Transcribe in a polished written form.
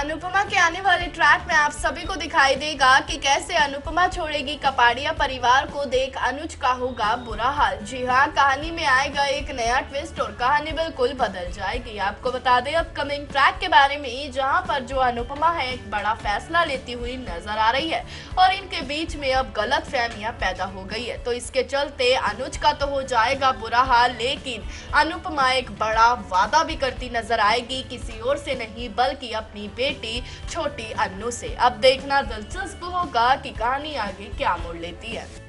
अनुपमा के आने वाले ट्रैक में आप सभी को दिखाई देगा कि कैसे अनुपमा छोड़ेगी कपाड़िया परिवार को देख अनुज का होगा बुरा हाल। जी हाँ, कहानी में आएगा एक नया ट्विस्ट और कहानी बिल्कुल बदल जाएगी। आपको बता दें अपकमिंग ट्रैक के बारे में जहां पर जो अनुपमा है एक बड़ा फैसला लेती हुई नजर आ रही है और इनके बीच में अब गलत फहमियां पैदा हो गई है, तो इसके चलते अनुज का तो हो जाएगा बुरा हाल, लेकिन अनुपमा एक बड़ा वादा भी करती नजर आएगी, किसी और से नहीं बल्कि अपनी बेटी छोटी अन्नू से। अब देखना दिलचस्प होगा कि कहानी आगे क्या मोड़ लेती है।